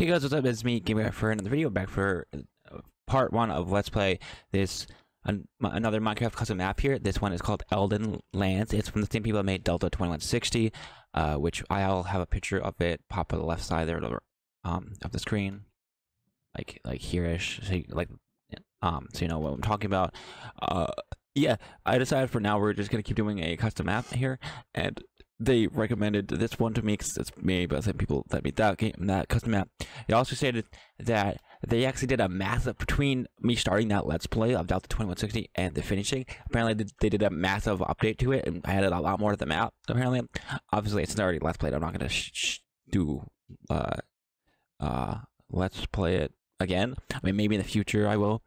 Hey guys, what's up? It's me, GameRaff, for another video, back for part one of Let's Play this another Minecraft custom map here. This one is called Elden Lands. It's from the same people that made Delta 2160, which I'll have a picture of it pop on the left side there of the screen, like here-ish, so you, so you know what I'm talking about. Yeah, I decided for now we're just gonna keep doing a custom map here, and they recommended this one to me because it's made by the same people that made that game, that custom map. It also stated that they actually did a massive, between me starting that Let's Play of Delta 2160 and the finishing, apparently they did a massive update to it and added a lot more to the map, apparently. Obviously, it's already Let's Played. I'm not going to Let's Play it again. I mean, maybe in the future I will.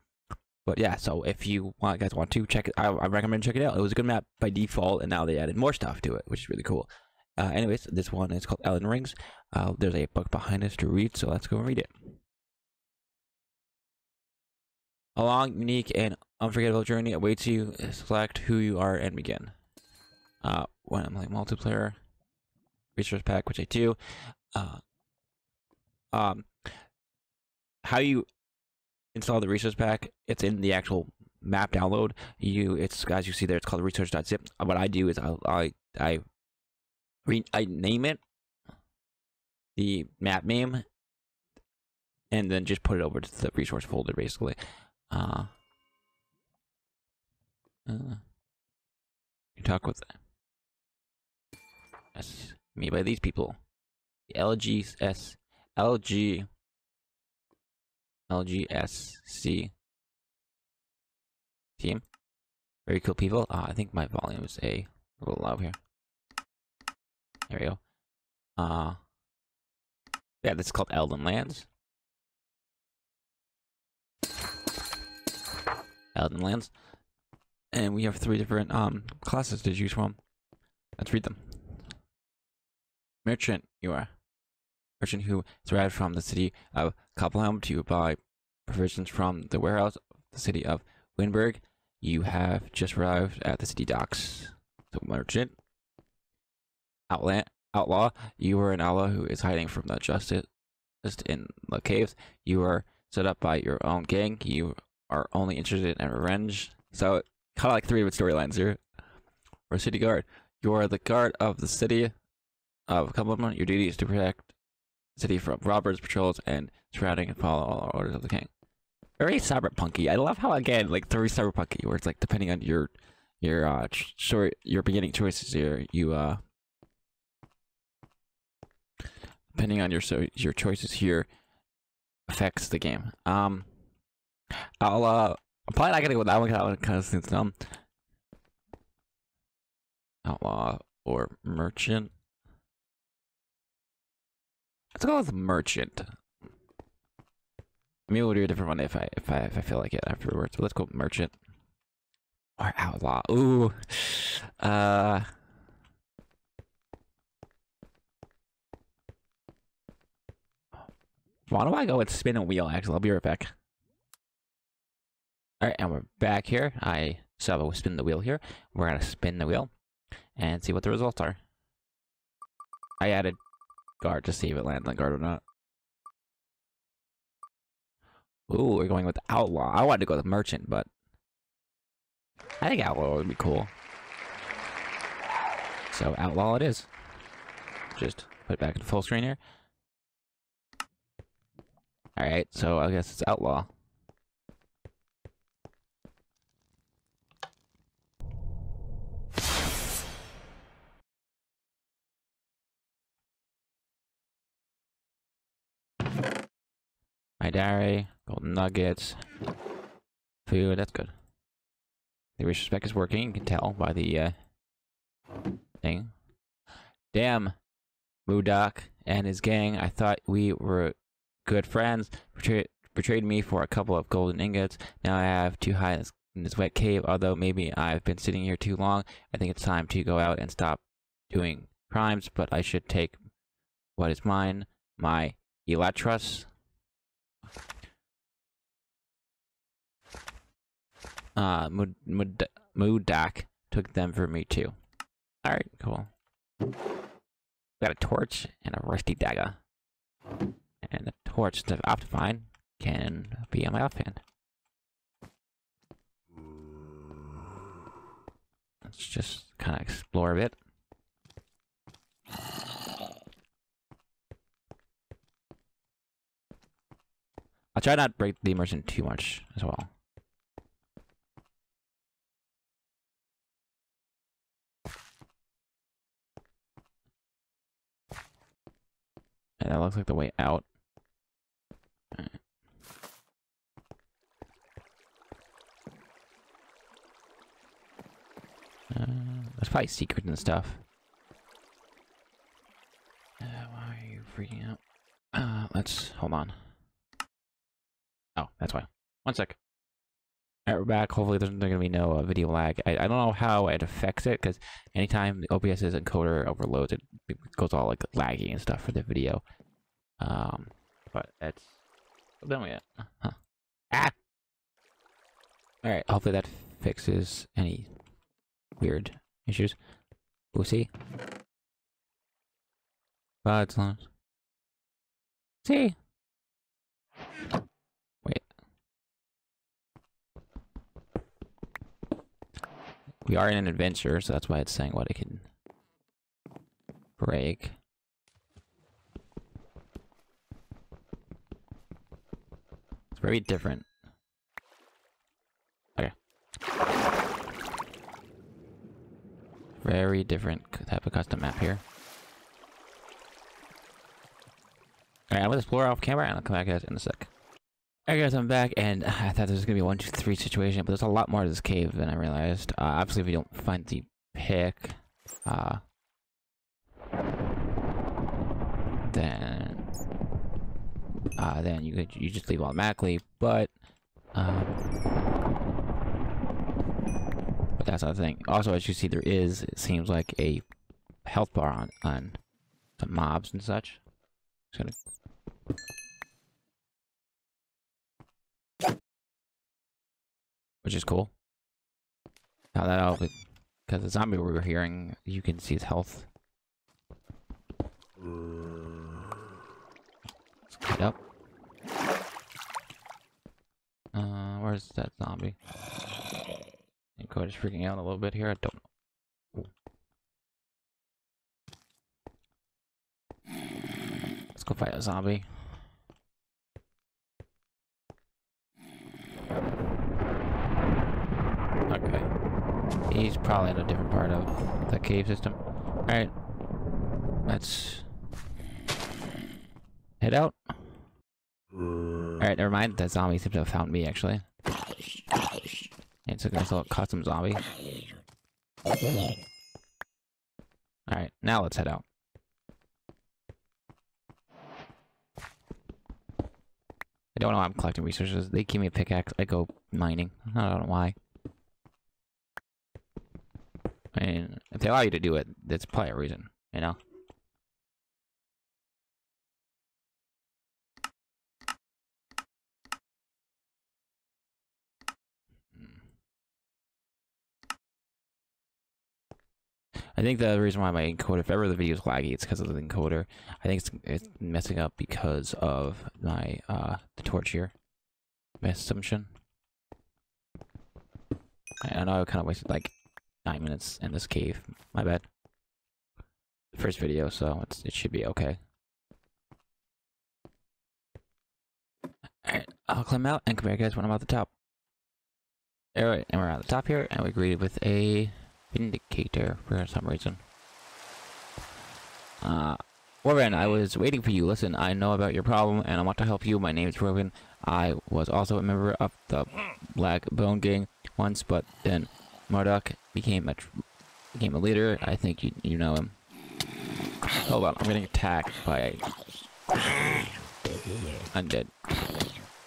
But yeah, so if you guys want to check it, I recommend checking it out. It was a good map by default, and now they added more stuff to it, which is really cool. Anyways, this one is called Elden Rings. There's a book behind us to read, so let's go and read it. A long, unique, and unforgettable journey awaits you. Select who you are and begin. When I'm like multiplayer, resource pack, which I do. How you install the resource pack, it's in the actual map download. It's, as you see there, it's called resource.zip. What I do is I name it the map name and then just put it over to the resource folder, basically. You talk with that's made by these people, the LGSC team. Very cool people. I think my volume is a little loud here. There we go. Yeah, this is called Elden Lands. Elden Lands. And we have three different classes to choose from. Let's read them. Merchant, you are. Merchant who is from the city of Koppelheim to buy provisions from the warehouse of the city of Windberg. You have just arrived at the city docks. So merchant. Outlaw. You are an outlaw who is hiding from the justice in the caves. You are set up by your own gang. You are only interested in revenge. So kind of like three different storylines here. Or city guard. You are the guard of the city of Koppelheim. Your duty is to protect city from robbers, patrols, and surrounding and follow all orders of the king. Very cyberpunky. I love how, again, like very cyberpunky, where it's like depending on your beginning choices here, you depending on your choices here affects the game. I'm probably not gonna go with that one because that one kind of seems dumb. Outlaw or merchant. Let's go with merchant. Maybe we'll do a different one if I feel like it afterwards. But let's go with merchant or outlaw. Ooh, why don't I go with spin a wheel? Actually, I'll be right back. All right, and we're back here. So I will spin the wheel here. We're gonna spin the wheel and see what the results are. I added guard to see if it lands on guard or not. Ooh, we're going with outlaw. I wanted to go with merchant, but I think outlaw would be cool. So outlaw it is. Just put it back in full screen here. All right, so I guess it's outlaw. My diary, gold nuggets, food, that's good. The resource pack is working, you can tell by the thing. Damn, Mudok and his gang, I thought we were good friends, betrayed me for a couple of golden ingots. Now I have to hide in this wet cave, although maybe I've been sitting here too long. I think it's time to go out and stop doing crimes, but I should take what is mine, my Elytrus. Mudok took them for me too. Alright, cool. Got a torch and a rusty dagger. And a torch instead of Optifine can be on my left hand. Let's just kind of explore a bit. I'll try not to break the immersion too much as well. And that looks like the way out. All right. There's probably secrets and stuff. Why are you freaking out? Let's hold on. Oh, that's why. One sec. Alright, we're back. Hopefully there's going to be no video lag. I don't know how it affects it, because anytime the OBS's encoder overloads, it goes all, like, laggy and stuff for the video. But it's... Well, done we yet. Huh. Ah! Alright, hopefully that fixes any weird issues. We'll see. But see! We are in an adventure, so that's why it's saying what it can break. It's very different. Okay. Very different type of custom map here. Alright, I'm gonna explore off camera and I'll come back at it in a sec. Alright guys, I'm back, and I thought there was going to be a 1, 2, 3 situation, but there's a lot more to this cave than I realized. Obviously, if we don't find the pick, then you just leave automatically, but that's not the thing. Also, as you see, there is, it seems like, a health bar on some mobs and such. Just gonna... Which is cool. Now that all, because the zombie we were hearing, you can see his health. Let's get up. Where's that zombie? I think Cody's freaking out a little bit here. I don't know. Let's go fight a zombie. He's probably in a different part of the cave system. Alright. Let's head out. Alright, never mind. That zombie seems to have found me, actually. It's a nice little custom zombie. Alright, now let's head out. I don't know why I'm collecting resources. They give me a pickaxe. I go mining. I don't know why. I mean, if they allow you to do it, that's probably a reason, you know? I think the reason why my encoder, if ever the video is laggy, it's because of the encoder. I think it's messing up because of my, the torch here. My assumption. I know I kind of wasted, like, 9 minutes in this cave. My bad. First video, so it should be okay. Alright, I'll climb out and come back, guys, when I'm at the top. Alright, and we're at the top here, and we're greeted with a vindicator for some reason. Warren, I was waiting for you. Listen, I know about your problem, and I want to help you. My name is Warren. I was also a member of the Black Bone Gang once, but then Mudok became a leader. I think you know him. Hold on, I'm getting attacked by undead.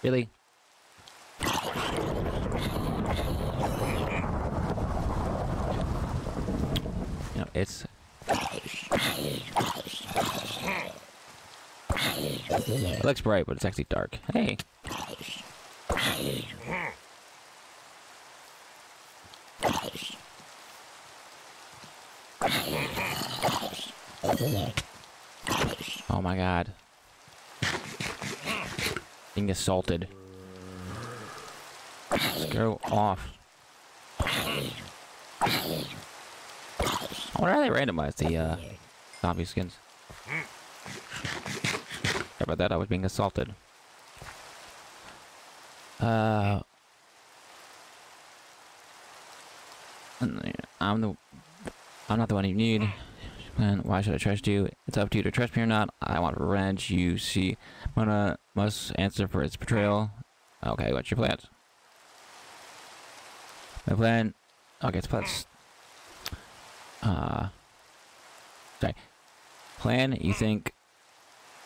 Really? You know, it's... It looks bright, but it's actually dark. Hey! Oh my god. being assaulted. Go off. Why are they randomized the zombie skins? Sorry about that, I was being assaulted. I'm not the one you need. Man, why should I trust you? It's up to you to trust me or not. I want revenge. You see, Mona must answer for its betrayal. Okay, what's your plan? My plan. Okay, it's plans. Sorry. Plan? You think?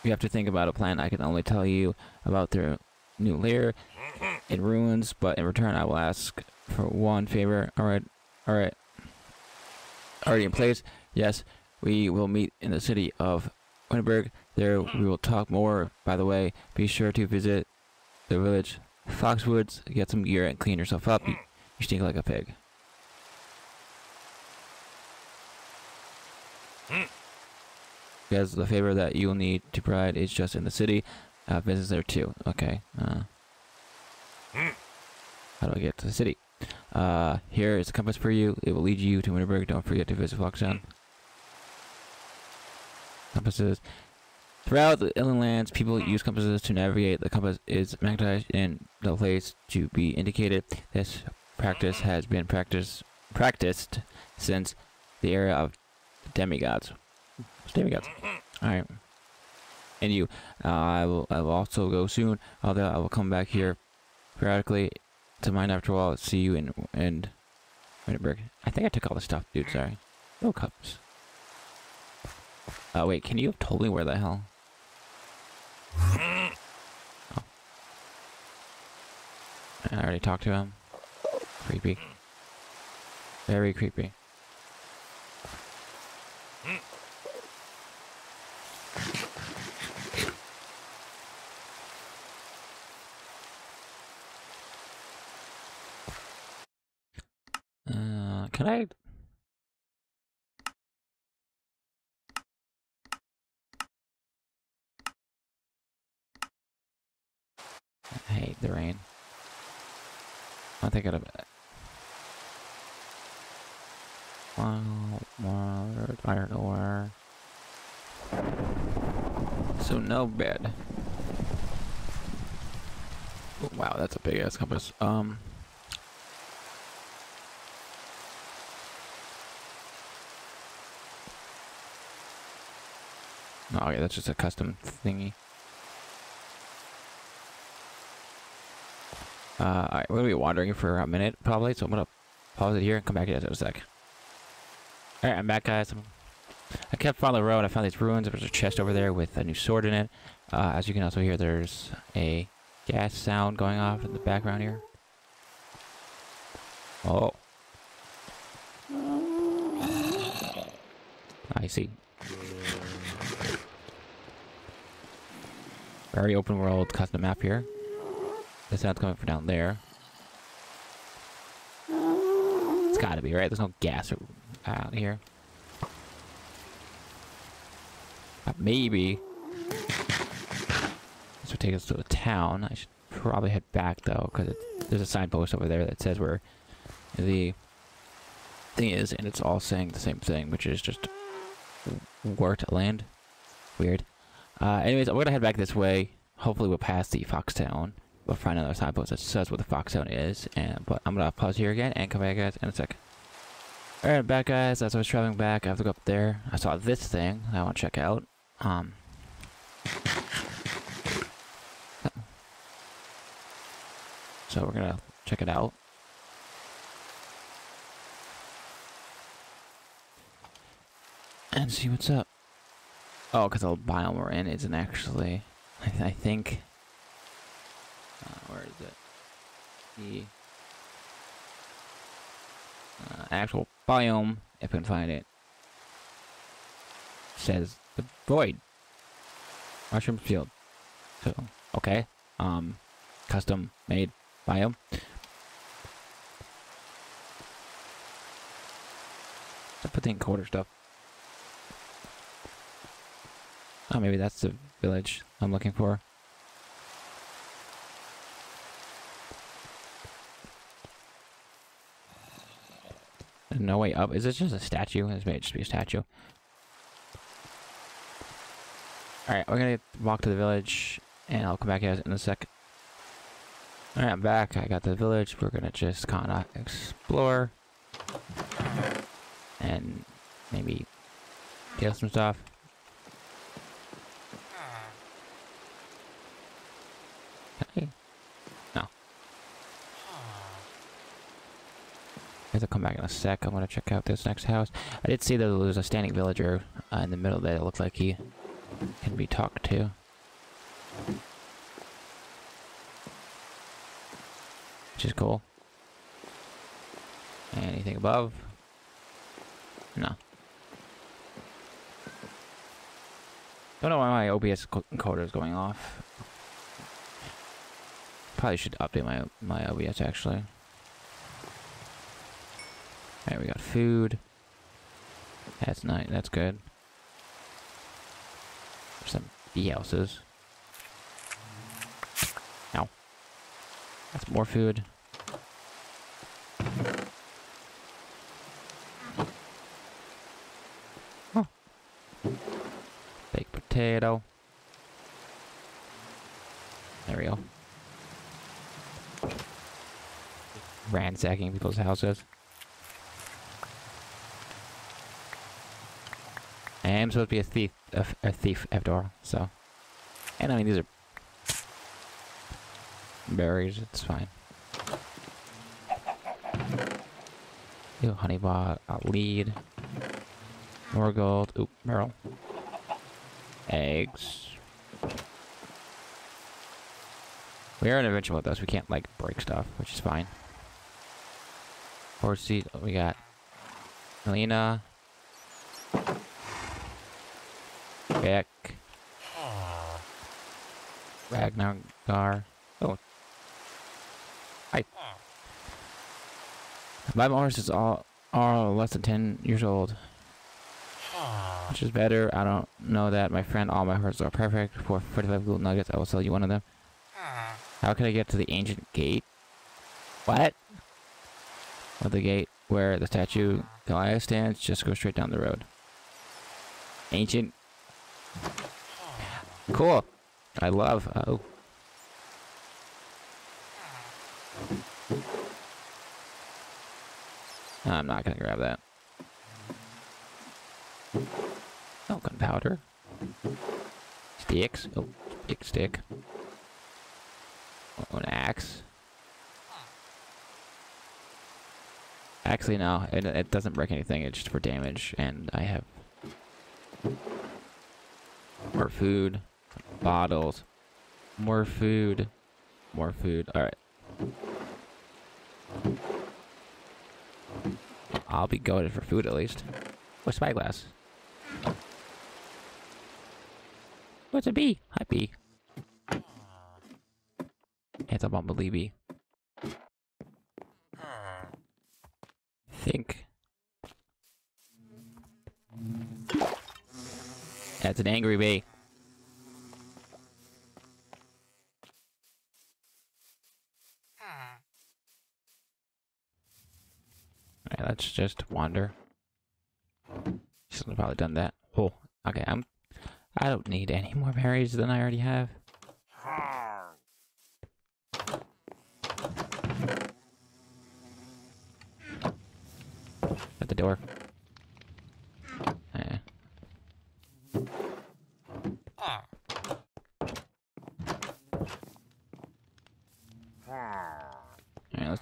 You have to think about a plan. I can only tell you about their new lair in ruins, but in return, I will ask for one favor. All right. Already in place? Yes. We will meet in the city of Windberg. There we will talk more. By the way, be sure to visit the village Foxwoods, get some gear and clean yourself up. You stink like a pig. Because the favor that you'll need to provide is just in the city. Business there too. Okay. How do I get to the city? Here is a compass for you. It will lead you to Winterburg. Don't forget to visit Foxtown. Compasses. Throughout the Elden Lands, people use compasses to navigate. The compass is magnetized in the place to be indicated. This practice has been practiced since the era of demigods. All right. And you, I will also go soon. Although I will come back here periodically to mine after a while. See you in Winterburg. I think I took all the stuff, dude. Sorry. No cups. Wait, can you have told me where the hell? Oh. I already talked to him. Creepy. Very creepy. Can I? I hate the rain. I think I'd have... Water, iron ore. So no bed. Oh, wow, that's a big ass compass. Oh, okay, that's just a custom thingy. Alright, we're gonna be wandering for a minute probably, so I'm gonna pause it here and come back to it in a sec. Alright, I'm back, guys. I kept following the road. I found these ruins. There's a chest over there with a new sword in it. As you can also hear, there's a gas sound going off in the background here. Oh. I see. Very open world custom map here. The sound's coming from down there. It's gotta be, right? There's no gas out here. Maybe. This would take us to the town. I should probably head back, though, because there's a signpost over there that says where the thing is, and it's all saying the same thing, which is just Wart Land. Weird. Anyways, I'm gonna head back this way. Hopefully we'll pass the Foxtown. We'll find another signpost that says what the Foxtown is, but I'm gonna pause here again and come back, guys, in a second. All right, back, guys. As I was traveling back, I have to go up there. I saw this thing that I want to check out. So we're gonna check it out. And see what's up. Oh, because the biome we're in isn't actually... I think... where is it? The actual biome, if I can find it, says the void mushroom field. So okay, custom made biome. I put in quarter stuff. Oh, maybe that's the village I'm looking for. no way up. Is this just a statue? This may just be a statue. Alright, we're gonna walk to the village, and I'll come back guys in a sec. Alright, I'm back. I got to the village. We're gonna just kinda explore. And maybe kill some stuff. Hey. No. I have to come back in a sec. I'm gonna check out this next house. I did see that there was a standing villager in the middle there. It looked like he can be talked to. Which is cool. Anything above? No. Don't know why my OBS encoder is going off. Probably should update my OBS actually. Alright, we got food. That's nice, that's good. Some bee houses. Ow. That's more food. Huh. Baked potato. There we go. Ransacking people's houses. I am supposed to be a thief after all, so. And I mean, these are berries, it's fine. Ew, honey bot, a lead. More gold, oop, barrel. Eggs. We are an adventure with us, we can't like break stuff, which is fine. Horse seat, we got Melina. Beck. Ragnar. Oh. Hi. My horse is all less than 10 years old. Which is better. I don't know that, my friend. All my horses are perfect. For 45 gold nuggets, I will sell you one of them. How can I get to the ancient gate? What? Well, the gate where the statue Goliath stands, just go straight down the road. Ancient. Cool. I love. Oh. I'm not gonna grab that. Oh, gunpowder. Sticks. Oh, stick. Oh, an axe. Actually, no. It doesn't break anything. It's just for damage, and I have. More food, bottles, more food. All right, I'll be goaded for food at least. What's spyglass? What's a bee? Hi bee. It's a bumblebee bee. Think. That's an angry bee. Alright, let's just wander. Should have probably done that. Oh, okay, I don't need any more berries than I already have. At the door.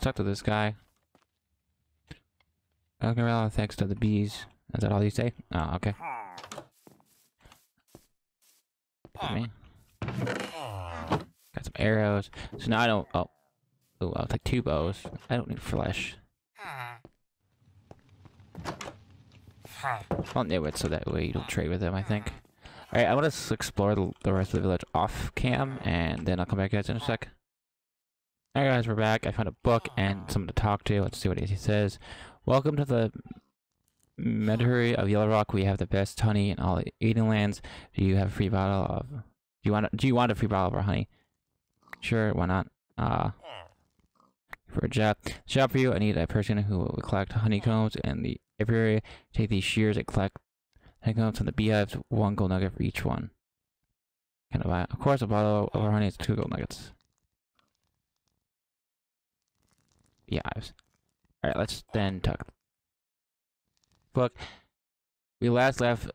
Talk to this guy. Algarella, thanks to the bees. Is that all you say? Oh, okay. Me. Got some arrows. So now I don't. Oh. Ooh, I'll take two bows. I don't need flesh. I'll knit it so that way you don't trade with them, I think. Alright, I want to explore the rest of the village off cam, and then I'll come back guys in a sec. Alright guys, we're back. I found a book and someone to talk to. Let's see what he says. Welcome to the Meadery of Yellow Rock. We have the best honey in all the Elden Lands. Do you have a free bottle of... Do you want a free bottle of our honey? Sure, why not? for a job. Job for you, I need a person who will collect honeycombs and the apiary. Take these shears and collect honeycombs from the beehives, 1 gold nugget for each one. Can I buy? Of course, a bottle of honey is 2 gold nuggets. Beehives. Alright, let's then talk. Book. We last left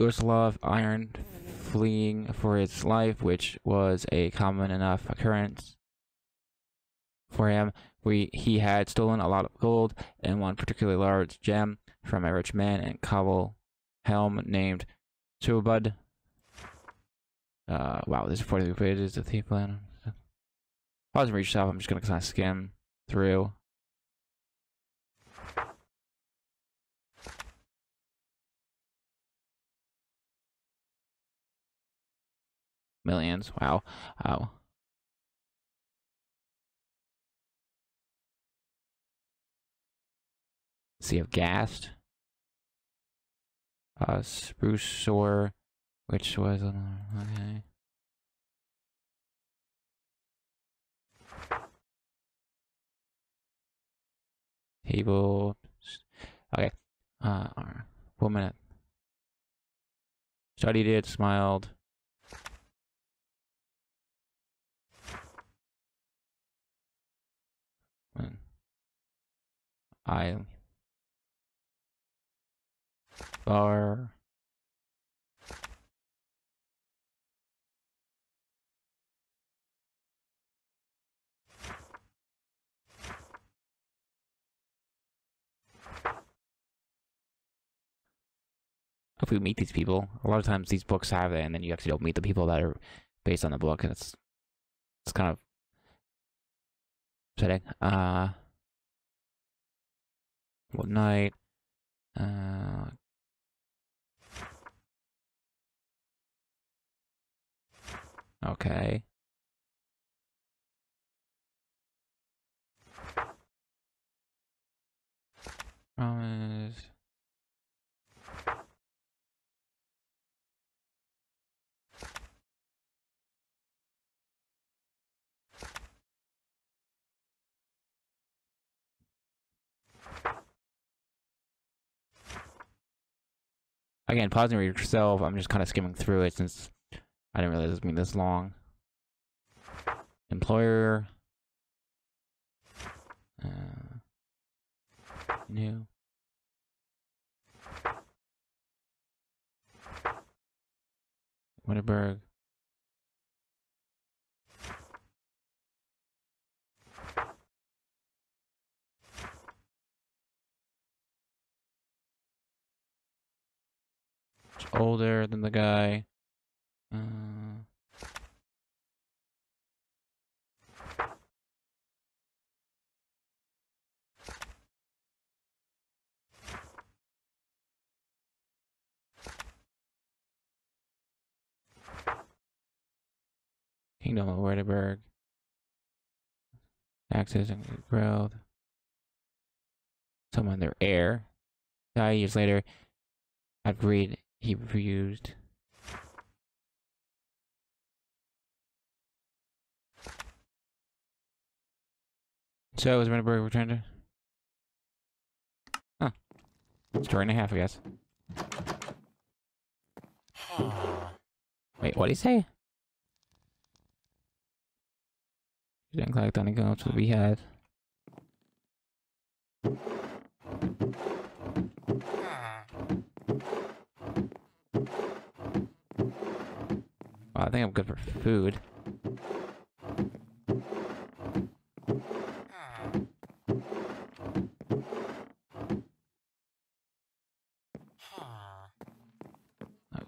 Urslav Iron fleeing for his life, which was a common enough occurrence for him. He had stolen a lot of gold and one particularly large gem from a rich man in Cobblehelm named Subud. Wow, there's 43 pages of the plan. If I wasn't reached out, I'm just gonna kind of skim through. Millions, wow. Wow. Sea of Ghast. Spruce Sore, which was another, okay. Table, okay. Woman studied it, smiled. I bar if we meet these people. A lot of times these books have it, and then you actually don't meet the people that are based on the book, and it's kind of upsetting. What night? Okay. Promise. Again, pausing for yourself, I'm just kind of skimming through it since I didn't realize it was going to be this long. Employer. New. Winterburg. Older than the guy. Kingdom of Werdeberg. Taxes and growth. Someone, their heir. 5 years later, I'd read. He refused. So, was Winterburg returned to? Huh. Story and a half, I guess. Wait, what did he say? She didn't collect any guns, we had. I think I'm good for food.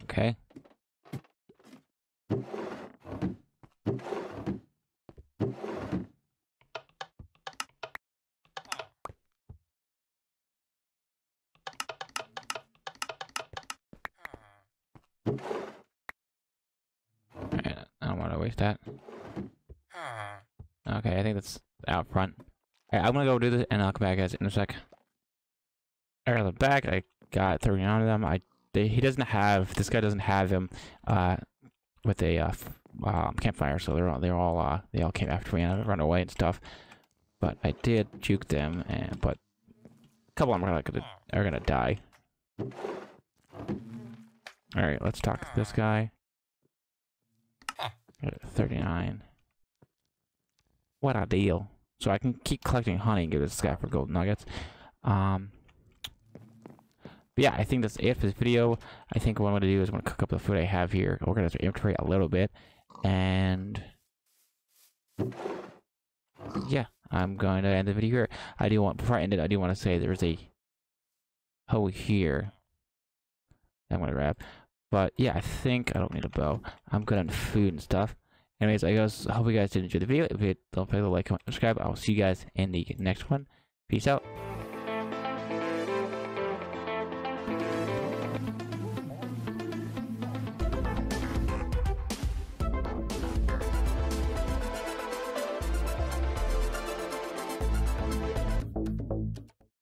Okay. That. Okay, I think that's out front. Alright, I'm gonna go do this and I'll come back guys in a sec. Alright, the back, I got 39 of them. He doesn't have, this guy doesn't have him with a campfire, so they all came after me and I run away and stuff. But I did juke them, and but a couple of them are gonna die. Alright, let's talk to this guy. 39. What a deal. So I can keep collecting honey and give this guy for gold nuggets. But yeah, I think that's it for this video. I think what I'm going to do is I'm going to cook up the food I have here. Organize my inventory a little bit. And yeah, I'm going to end the video here. I do want, before I end it, I do want to say there's a hoe here. I'm going to wrap. But yeah, I think I don't need a bow. I'm good on food and stuff. Anyways, I guess I hope you guys did enjoy the video. If you did, don't forget to like, comment, subscribe. I'll see you guys in the next one. Peace out.